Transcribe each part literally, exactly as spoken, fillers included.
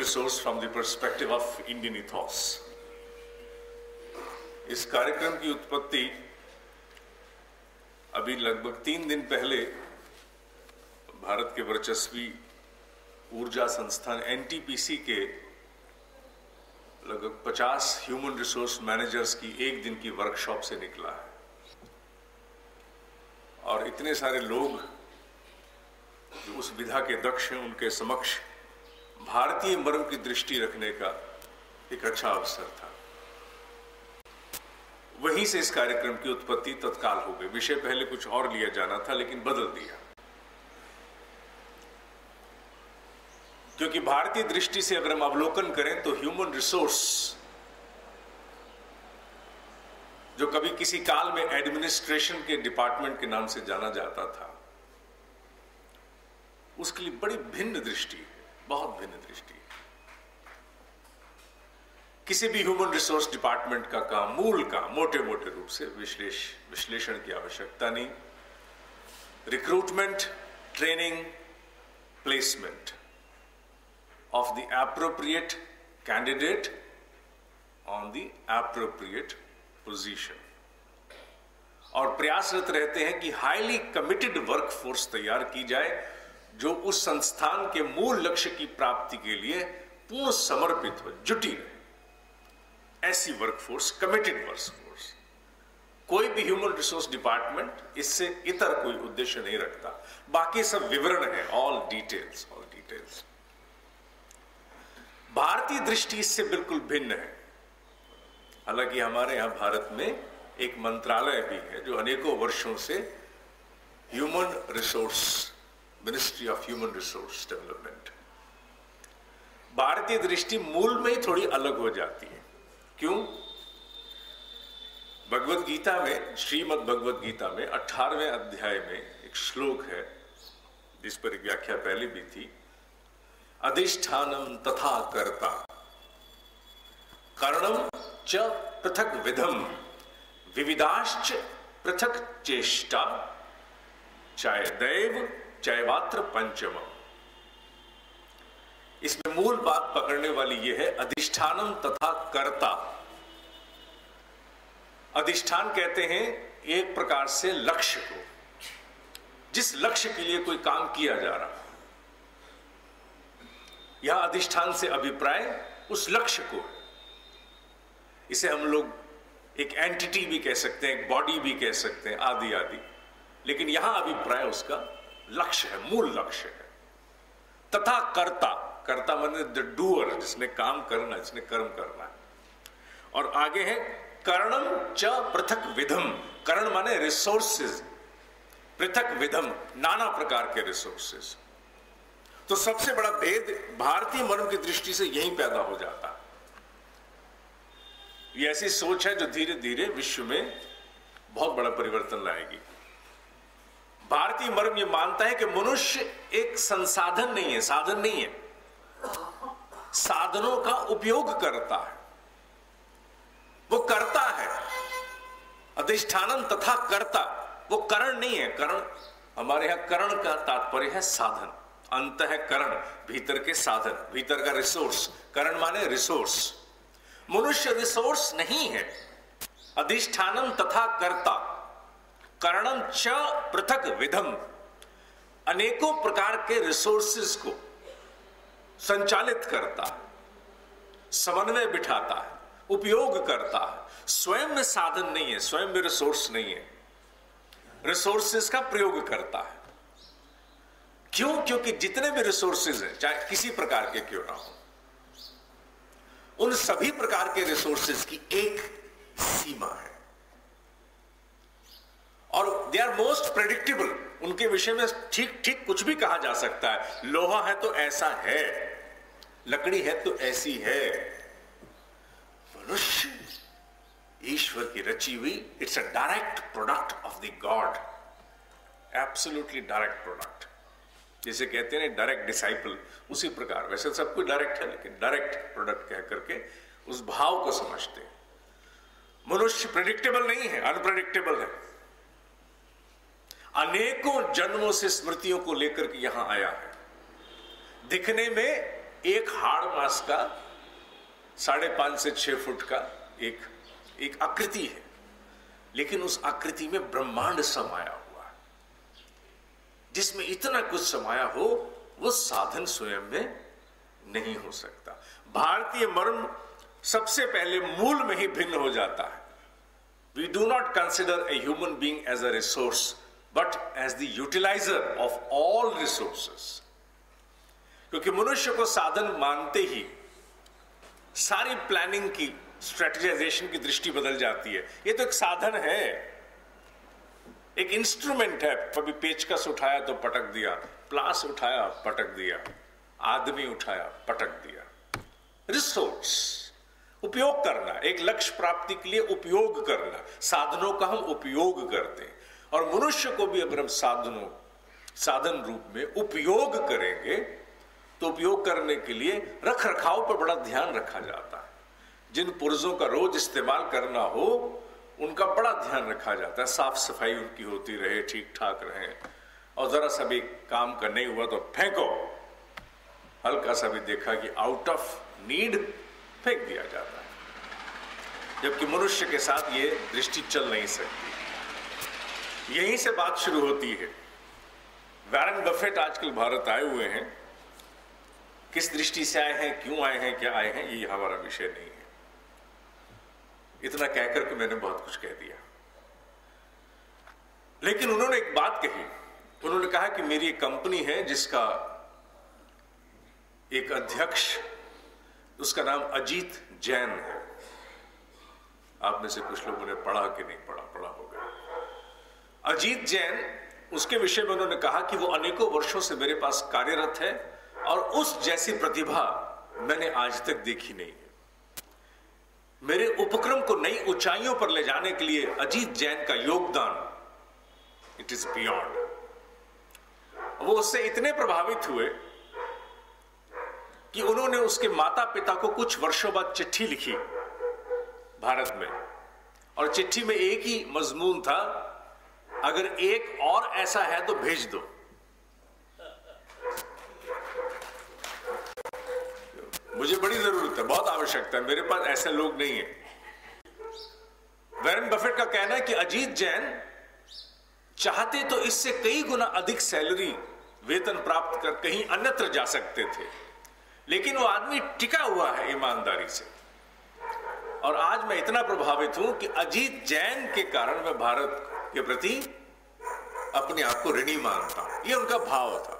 the source from the perspective of Indian ethos. इस कार्यक्रम की उत्पत्ति अभी लगभग तीन दिन पहले भारत के वर्चस्वी ऊर्जा संस्थान एन टी पी सी के लगभग पचास ह्यूमन रिसोर्स मैनेजर्स की एक दिन की वर्कशॉप से निकला है, और इतने सारे लोग जो उस विधा के दक्ष हैं उनके समक्ष भारतीय मर्म की दृष्टि रखने का एक अच्छा अवसर था। वहीं से इस कार्यक्रम की उत्पत्ति तत्काल हो गई। विषय पहले कुछ और लिया जाना था लेकिन बदल दिया, क्योंकि भारतीय दृष्टि से अगर हम अवलोकन करें तो ह्यूमन रिसोर्स जो कभी किसी काल में एडमिनिस्ट्रेशन के डिपार्टमेंट के नाम से जाना जाता था, उसके लिए बड़ी भिन्न दृष्टि है, बहुत भिन्न दृष्टि। किसी भी ह्यूमन रिसोर्स डिपार्टमेंट का काम, मूल काम मोटे मोटे रूप से विश्लेष विश्लेषण की आवश्यकता नहीं। Recruitment, training, placement of the appropriate candidate on the appropriate position, और प्रयासरत रहते हैं कि हाईली कमिटेड वर्कफोर्स तैयार की जाए जो उस संस्थान के मूल लक्ष्य की प्राप्ति के लिए पूर्ण समर्पित हो, जुटी रहे। ऐसी वर्कफोर्स, कमिटेड वर्कफोर्स। कोई भी ह्यूमन रिसोर्स डिपार्टमेंट इससे इतर कोई उद्देश्य नहीं रखता। बाकी सब विवरण है, ऑल डिटेल्स, ऑल डिटेल्स। भारतीय दृष्टि इससे बिल्कुल भिन्न है। हालांकि हमारे यहां भारत में एक मंत्रालय भी है जो अनेकों वर्षों से human resource, ministry of human resource development. भारतीय दृष्टि मूल में ही थोड़ी अलग हो जाती है। क्यों? भगवद गीता में, श्रीमद् भगवद गीता में अठारहवें अध्याय में एक श्लोक है जिस पर एक व्याख्या पहले भी थी। अधिष्ठानम तथा कर्ता कारणम च पृथक विधम विविधाश्च पृथक चेष्टा चाहे दैव चैवात्र पंचम। इसमें मूल बात पकड़ने वाली यह है, अधिष्ठानम तथा कर्ता। अधिष्ठान कहते हैं एक प्रकार से लक्ष्य को, जिस लक्ष्य के लिए कोई काम किया जा रहा। यह अधिष्ठान से अभिप्राय उस लक्ष्य को। इसे हम लोग एक एंटिटी भी कह सकते हैं, एक बॉडी भी कह सकते हैं, आदि आदि। लेकिन यहां अभिप्राय उसका लक्ष्य है, मूल लक्ष्य है। तथा कर्ता, कर्ता माने द डूअर, जिसने काम करना, जिसने कर्म करना है। और आगे है करणम च पृथक विधम। करण माने रिसोर्सेज, पृथक विधम नाना प्रकार के रिसोर्सेज। तो सबसे बड़ा भेद भारतीय मर्म की दृष्टि से यही पैदा हो जाता। ये ऐसी सोच है जो धीरे धीरे विश्व में बहुत बड़ा परिवर्तन लाएगी। भारतीय मर्म ये मानता है कि मनुष्य एक संसाधन नहीं है, साधन नहीं है, साधनों का उपयोग करता है, वो करता है। अधिष्ठानम तथा कर्ता, वो करण नहीं है। करण, हमारे यहां करण का तात्पर्य है साधन, अंतःकरण, भीतर के साधन, भीतर का रिसोर्स। करण माने रिसोर्स। मनुष्य रिसोर्स नहीं है। अधिष्ठानम तथा कर्ता करणम च पृथक विधम, अनेकों प्रकार के रिसोर्सेज को संचालित करता है, समन्वय बिठाता है, उपयोग करता है। स्वयं में साधन नहीं है, स्वयं में रिसोर्स नहीं है, रिसोर्सेज का प्रयोग करता है। क्यों? क्योंकि जितने भी रिसोर्सेज हैं, चाहे किसी प्रकार के क्यों ना हो, उन सभी प्रकार के रिसोर्सेज की एक सीमा है और दे आर मोस्ट प्रेडिक्टेबल। उनके विषय में ठीक ठीक कुछ भी कहा जा सकता है। लोहा है तो ऐसा है, लकड़ी है तो ऐसी है। मनुष्य ईश्वर की रची हुई, it's a direct product of the God, absolutely direct product. जैसे कहते हैं डायरेक्ट डिसाइपल, उसी प्रकार वैसे सब कुछ डायरेक्ट है, लेकिन डायरेक्ट प्रोडक्ट कह करके उस भाव को समझते हैं। मनुष्य प्रेडिक्टेबल नहीं है, अनप्रेडिक्टेबल है। अनेकों जन्मों से स्मृतियों को लेकर के यहां आया है। दिखने में एक हाड़ मास का साढ़े पांच से छह फुट का एक एक आकृति है, लेकिन उस आकृति में ब्रह्मांड समाया हुआ है, जिसमें इतना कुछ समाया हो वो साधन स्वयं में नहीं हो सकता। भारतीय मर्म सबसे पहले मूल में ही भिन्न हो जाता है। We do not consider a human being as a resource but as the utiliser of all resources, क्योंकि मनुष्य को साधन मानते ही सारी प्लानिंग की, स्ट्रेटेजाइजेशन की दृष्टि बदल जाती है। ये तो एक साधन है, एक इंस्ट्रूमेंट है। कभी पेचकस उठाया तो पटक दिया, प्लास उठाया पटक दिया, आदमी उठाया पटक दिया। रिसोर्स उपयोग करना, एक लक्ष्य प्राप्ति के लिए उपयोग करना, साधनों का हम उपयोग करते हैं। और मनुष्य को भी अगर हम साधनों साधन रूप में उपयोग करेंगे तो उपयोग करने के लिए रख रखाव पर बड़ा ध्यान रखा जाता है। जिन पुर्जों का रोज इस्तेमाल करना हो उनका बड़ा ध्यान रखा जाता है, साफ सफाई उनकी होती रहे, ठीक ठाक रहे, और जरा सा भी काम का नहीं हुआ तो फेंको, हल्का सा भी देखा कि आउट ऑफ नीड फेंक दिया जाता है। जबकि मनुष्य के साथ ये दृष्टि चल नहीं सकती। यहीं से बात शुरू होती है। वॉरेन बफेट आजकल भारत आए हुए हैं, किस दृष्टि से आए हैं, क्यों आए हैं, क्या आए हैं, ये हमारा विषय नहीं है। इतना कहकर के मैंने बहुत कुछ कह दिया, लेकिन उन्होंने एक बात कही। उन्होंने कहा कि मेरी एक कंपनी है जिसका एक अध्यक्ष, उसका नाम अजीत जैन है। आप में से कुछ लोगों ने पढ़ा कि नहीं पढ़ा, पढ़ा होगा। अजीत जैन, उसके विषय में उन्होंने कहा कि वो अनेकों वर्षों से मेरे पास कार्यरत है और उस जैसी प्रतिभा मैंने आज तक देखी नहीं है। मेरे उपक्रम को नई ऊंचाइयों पर ले जाने के लिए अजीत जैन का योगदान इट इज बियॉन्ड। वो उससे इतने प्रभावित हुए कि उन्होंने उसके माता पिता को कुछ वर्षों बाद चिट्ठी लिखी भारत में, और चिट्ठी में एक ही मजमून था, अगर एक और ऐसा है तो भेज दो। मुझे बड़ी जरूरत है, बहुत आवश्यकता है, मेरे पास ऐसे लोग नहीं है। वॉरेन बफेट का कहना है कि अजीत जैन चाहते तो इससे कई गुना अधिक सैलरी, वेतन प्राप्त कर कहीं अन्यत्र जा सकते थे, लेकिन वो आदमी टिका हुआ है ईमानदारी से। और आज मैं इतना प्रभावित हूं कि अजीत जैन के कारण मैं भारत के प्रति अपने आप को ऋणी मानता हूं। ये उनका भाव था।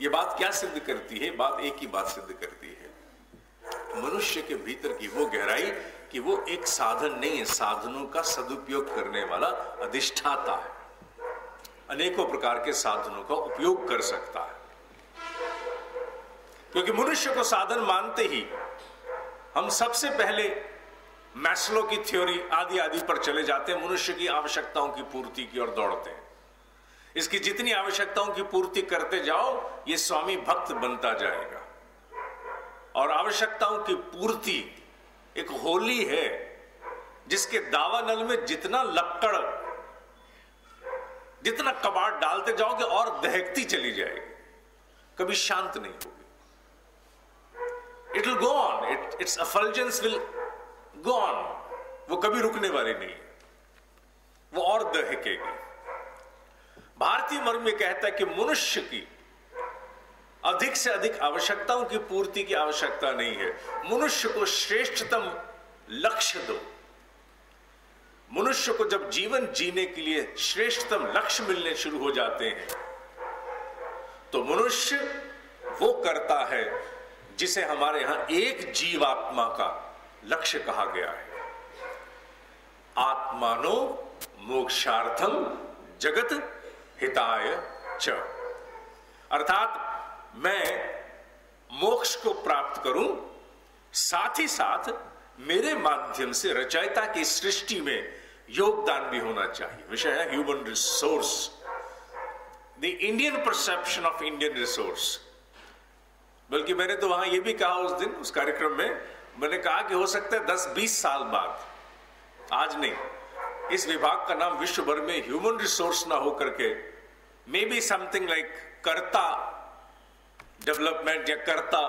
ये बात क्या सिद्ध करती है? बात एक ही बात सिद्ध करती है, मनुष्य के भीतर की वो गहराई कि वो एक साधन नहीं है, साधनों का सदुपयोग करने वाला अधिष्ठाता है, अनेकों प्रकार के साधनों का उपयोग कर सकता है। क्योंकि मनुष्य को साधन मानते ही हम सबसे पहले मैस्लो की थ्योरी आदि आदि पर चले जाते हैं, मनुष्य की आवश्यकताओं की पूर्ति की ओर दौड़ते हैं। इसकी जितनी आवश्यकताओं की पूर्ति करते जाओ ये स्वामी भक्त बनता जाएगा। और आवश्यकताओं की पूर्ति एक होली है जिसके दावानल में जितना लपटड़, जितना कबाड़ डालते जाओगे और दहकती चली जाएगी, कभी शांत नहीं होगी। It will go on, it it's affluence will go on. वो कभी रुकने वाली नहीं है, वो और दहकेगी। भारतीय मर्म में कहता है कि मनुष्य की अधिक से अधिक आवश्यकताओं की पूर्ति की आवश्यकता नहीं है, मनुष्य को श्रेष्ठतम लक्ष्य दो। मनुष्य को जब जीवन जीने के लिए श्रेष्ठतम लक्ष्य मिलने शुरू हो जाते हैं तो मनुष्य वो करता है जिसे हमारे यहां एक जीवात्मा का लक्ष्य कहा गया है। आत्मानो मोक्षार्थम जगत हिताय च, अर्थात मैं मोक्ष को प्राप्त करूं, साथ ही साथ मेरे माध्यम से रचयिता की सृष्टि में योगदान भी होना चाहिए। विषय है human resource, the Indian perception of Indian resource. बल्कि मैंने तो वहां यह भी कहा उस दिन, उस कार्यक्रम में मैंने कहा कि हो सकता है दस बीस साल बाद, आज नहीं, इस विभाग का नाम विश्व भर में ह्यूमन रिसोर्स ना हो करके मे बी समथिंग लाइक कर्ता डेवलपमेंट या कर्ता,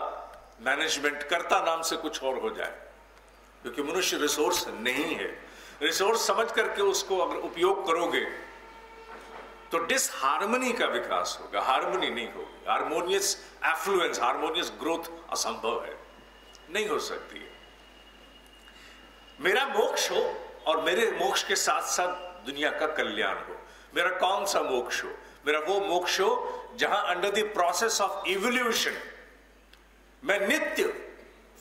मैनेजमेंट कर्ता नाम से कुछ और हो जाए, क्योंकि मनुष्य रिसोर्स नहीं है। रिसोर्स समझ करके उसको अगर उपयोग करोगे तो डिसहार्मनी का विकास होगा, हार्मनी नहीं होगी। हार्मोनियस एफ्लुएंस, हार्मोनियस ग्रोथ असंभव है, नहीं हो सकती है। मेरा मोक्ष हो और मेरे मोक्ष के साथ साथ दुनिया का कल्याण हो। मेरा कौन सा मोक्ष हो? मेरा वो मोक्ष हो जहां under the process of evolution मैं नित्य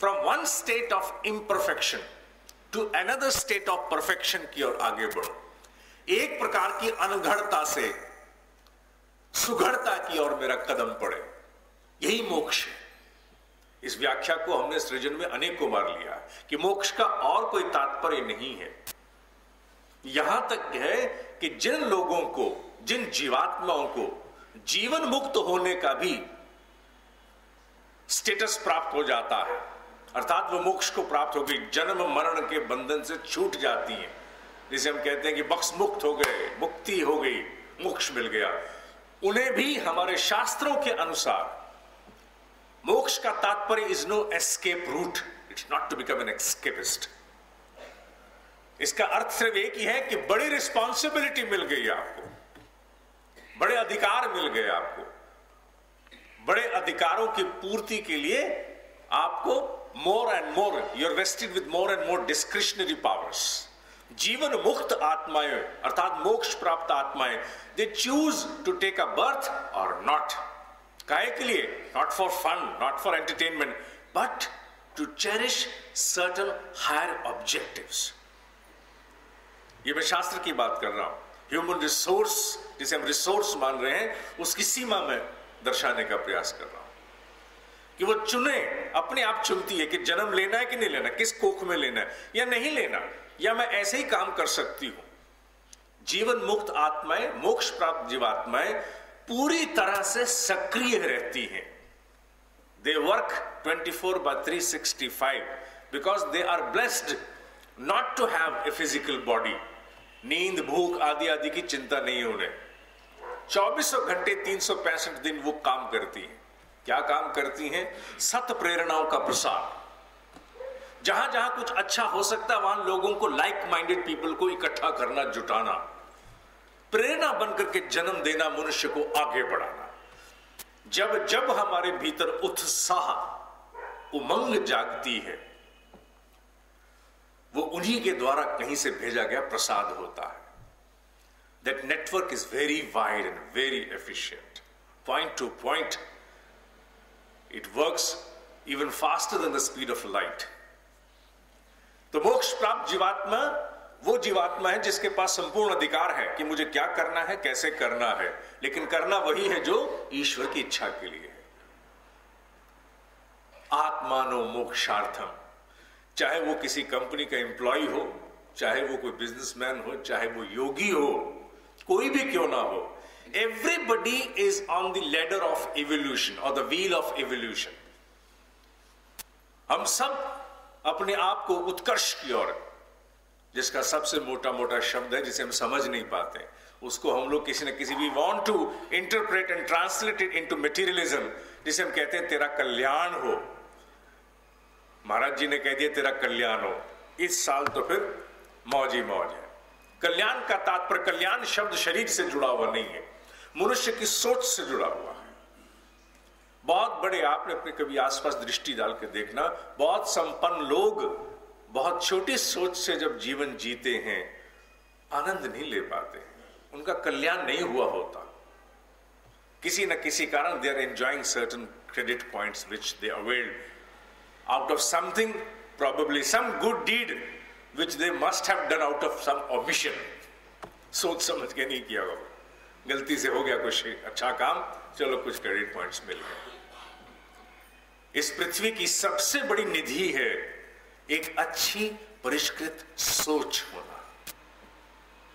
from one state of imperfection to another state of perfection की ओर आगे बढ़ो। एक प्रकार की अनघड़ता से सुघड़ता की ओर मेरा कदम पड़े, यही मोक्ष है। इस व्याख्या को हमने सृजन में अनेकों बार लिया कि मोक्ष का और कोई तात्पर्य नहीं है। यहां तक है कि जिन लोगों को, जिन जीवात्माओं को जीवन मुक्त होने का भी स्टेटस प्राप्त हो जाता है, अर्थात वो मोक्ष को प्राप्त हो गई, जन्म मरण के बंधन से छूट जाती है, जिसे हम कहते हैं कि बक्स मुक्त हो गए, मुक्ति हो गई, मोक्ष मिल गया, उन्हें भी हमारे शास्त्रों के अनुसार मोक्ष का तात्पर्य is no escape route, it's not to become an escapist. इसका अर्थ सिर्फ एक ही है कि बड़ी रिस्पॉन्सिबिलिटी मिल गई आपको, बड़े अधिकार मिल गए आपको, बड़े अधिकारों की पूर्ति के लिए आपको more and more you are vested with more and more discretionary powers. जीवन मुक्त आत्माएं अर्थात मोक्ष प्राप्त आत्माएं, they choose to take a birth और नॉट, काहे के लिए? Not for fun, not for entertainment, but to cherish certain higher objectives. ये मैं शास्त्र की बात कर रहा हूं। ह्यूमन रिसोर्स जिसे हम रिसोर्स मान रहे हैं, उसकी सीमा में दर्शाने का प्रयास कर रहा हूं कि वो चुने, अपने आप चुनती है कि जन्म लेना है कि नहीं लेना, किस कोख में लेना है या नहीं लेना, या मैं ऐसे ही काम कर सकती हूं। जीवन मुक्त आत्माएं, मोक्ष प्राप्त जीवात्माएं पूरी तरह से सक्रिय रहती हैं। They work twenty four by three sixty five because they are blessed not to have a physical body. नींद, भूख आदि आदि की चिंता नहीं होने, चौबीसों घंटे तीन सौ पैंसठ दिन वो काम करती हैं। क्या काम करती हैं? सत प्रेरणाओं का प्रसार। जहां जहां कुछ अच्छा हो सकता है वहां लोगों को, लाइक माइंडेड पीपल को इकट्ठा करना, जुटाना, प्रेरणा बनकर के जन्म देना, मनुष्य को आगे बढ़ाना। जब जब हमारे भीतर उत्साह, उमंग जागती है, वो उन्हीं के द्वारा कहीं से भेजा गया प्रसाद होता है। That network is very wide and very efficient, point to point it works even faster than the speed of light. तो मोक्ष प्राप्त जीवात्मा वो जीवात्मा है जिसके पास संपूर्ण अधिकार है कि मुझे क्या करना है, कैसे करना है, लेकिन करना वही है जो ईश्वर की इच्छा के लिए है। आत्मानो मोक्षार्थम, चाहे वो किसी कंपनी का एम्प्लॉय हो, चाहे वो कोई बिजनेसमैन हो, चाहे वो योगी हो, कोई भी क्यों ना हो, everybody is on the ladder of evolution और द व्हील ऑफ इवोल्यूशन। हम सब अपने आप को उत्कर्ष की ओर, जिसका सबसे मोटा मोटा शब्द है जिसे हम समझ नहीं पाते, उसको हम लोग किसी न किसी, we want to interpret and translate it into materialism, जिसे हम कहते हैं तेरा कल्याण हो। महाराज जी ने कह दिया तेरा कल्याण हो, इस साल तो फिर मौज ही मौज है। कल्याण का तात्पर्य, कल्याण शब्द शरीर से जुड़ा हुआ नहीं है, मनुष्य की सोच से जुड़ा हुआ है। बहुत बड़े, आपने अपने कभी आसपास दृष्टि डाल के देखना, बहुत संपन्न लोग बहुत छोटी सोच से जब जीवन जीते हैं, आनंद नहीं ले पाते, उनका कल्याण नहीं हुआ होता। किसी न किसी कारण they are enjoying certain credit points which they availed out of something, probably some good deed which they must have done out of some omission, सोच समझ के नहीं किया होगा, गलती से हो गया कुछ अच्छा काम, चलो कुछ क्रेडिट पॉइंट्स मिल गए। इस पृथ्वी की सबसे बड़ी निधि है एक अच्छी परिष्कृत सोच होना।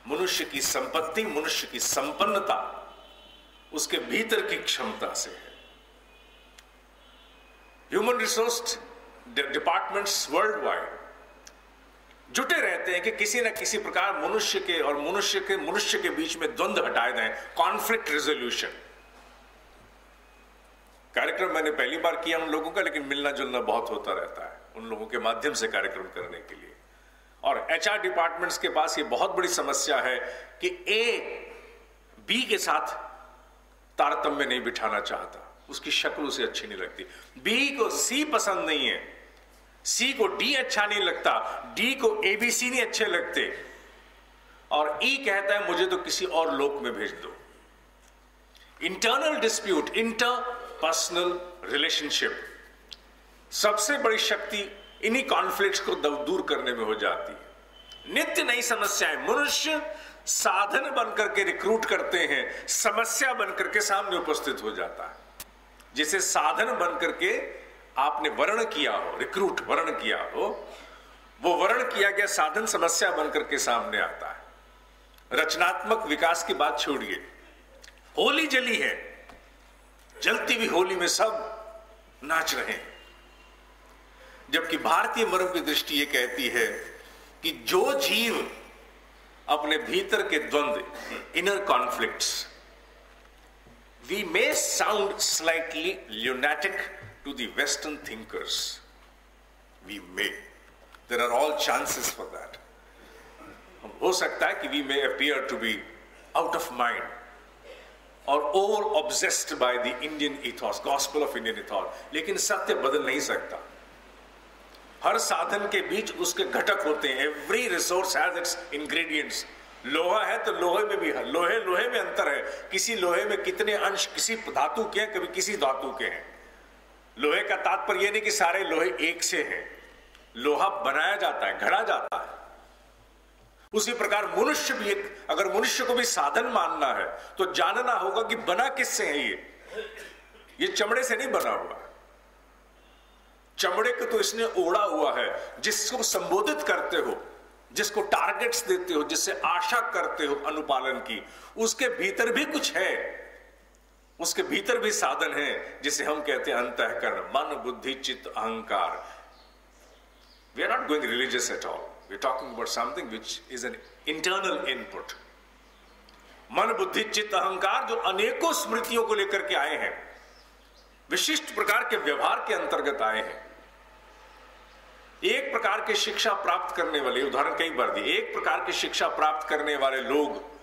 मनुष्य की संपत्ति, मनुष्य की संपन्नता उसके भीतर की क्षमता से है। Human resource departments world wide जुटे रहते हैं कि किसी न किसी प्रकार मनुष्य के और मनुष्य के मनुष्य के बीच में द्वंद्व हटाए दें, कॉन्फ्लिक्ट रेजोल्यूशन। कार्यक्रम मैंने पहली बार किया उन लोगों का, लेकिन मिलना जुलना बहुत होता रहता है उन लोगों के माध्यम से कार्यक्रम करने के लिए। और एचआर डिपार्टमेंट्स के पास ये बहुत बड़ी समस्या है कि ए बी के साथ तारतम्य नहीं बिठाना चाहता, उसकी शक्ल उसे अच्छी नहीं लगती। बी को सी पसंद नहीं है, सी को डी अच्छा नहीं लगता, डी को ए बी सी नहीं अच्छे लगते, और ई कहता है मुझे तो किसी और लोक में भेज दो। इंटरनल डिस्प्यूट, इंटरपर्सनल रिलेशनशिप सबसे बड़ी शक्ति इन्हीं कॉन्फ्लिक्ट्स को दूर करने में हो जाती है। नित्य नई समस्याएं मनुष्य साधन बनकर के रिक्रूट करते हैं, समस्या बनकर के सामने उपस्थित हो जाता है, जिसे साधन बनकर के आपने वर्ण किया हो, रिक्रूट वर्ण किया हो, वो वर्ण किया गया साधन समस्या बनकर के सामने आता है। रचनात्मक विकास की बात छोड़िए, होली जली है, जलती हुई होली में सब नाच रहे हैं, जबकि भारतीय मर्म की दृष्टि ये कहती है कि जो जीव अपने भीतर के द्वंद्व, inner conflicts, we may sound slightly lunatic to the western thinkers, we may, there are all chances for that. हो सकता है कि we may appear to be out of mind और over obsessed by the Indian ethos, gospel of Indian ethos, लेकिन सत्य बदल नहीं सकता। हर साधन के बीच उसके घटक होते हैं, every resource has its ingredients. लोहा है तो लोहे में भी है, लोहे लोहे में अंतर है, किसी लोहे में कितने अंश किसी धातु के हैं, कभी किसी धातु के हैं। लोहे का तात्पर्य यह नहीं कि सारे लोहे एक से हैं, लोहा बनाया जाता है, घड़ा जाता है। उसी प्रकार मनुष्य भी, अगर मनुष्य को भी साधन मानना है तो जानना होगा कि बना किससे है। ये ये चमड़े से नहीं बना हुआ, चमड़े को तो इसने ओढ़ा हुआ है। जिसको संबोधित करते हो, जिसको टारगेट्स देते हो, जिससे आशा करते हो अनुपालन की, उसके भीतर भी कुछ है, उसके भीतर भी साधन है, जिसे हम कहते हैं अंतःकरण, मन, बुद्धि, चित्त, अहंकार। We are not going religious at all, we are talking about something which is an internal input. मन, बुद्धि, चित्त, अहंकार जो अनेकों स्मृतियों को लेकर के आए हैं, विशिष्ट प्रकार के व्यवहार के अंतर्गत आए हैं। एक प्रकार की शिक्षा प्राप्त करने वाले, उदाहरण कई बार दिए, एक प्रकार की शिक्षा प्राप्त करने वाले लोग